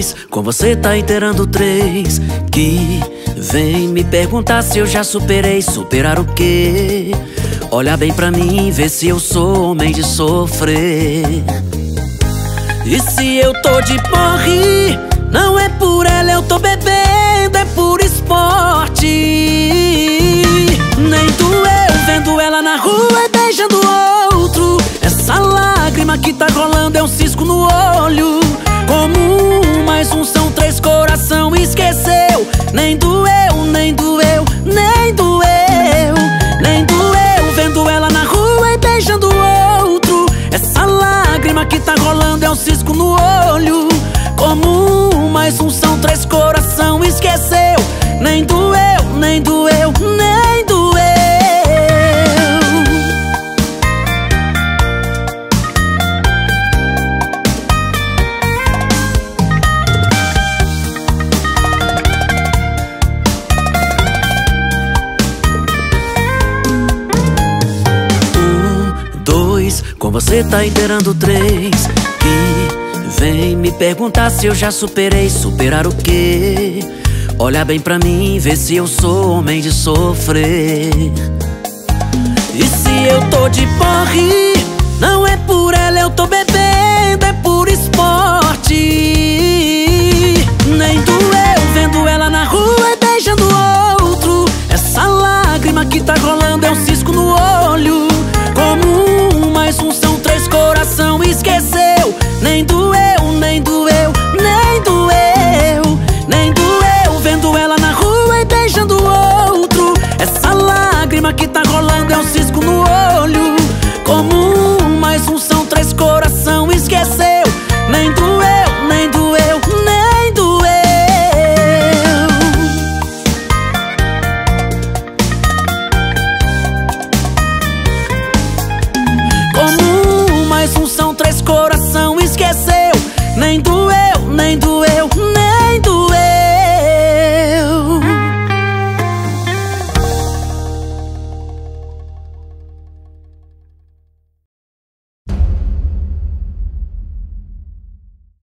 2, com você tá inteirando 3. Que vem me perguntar se eu já superei. Superar o quê? Olha bem pra mim, vê se eu sou homem de sofrer. E se eu tô de porre, não é por ela, eu tô bebendo, é por esporte. Nem doeu vendo ela na rua beijando outro. Essa lágrima que tá rolando é um cisco no olho. Como 1 mais 1 são 3, coração esqueceu. Nem doeu, nem doeu, nem doeu. Nem doeu vendo ela na rua e beijando outro. Essa lágrima que tá rolando é um cisco no olho. Como 1 mais 1 são 3, coração esqueceu. Nem doeu, nem doeu, nem doeu. Com você tá inteirando 3. Que vem me perguntar se eu já superei. Superar o quê? Olha bem pra mim, vê se eu sou homem de sofrer. E se eu tô de porre, não é por ela, eu tô bebendo, é por esporte. Nem doeu vendo ela na rua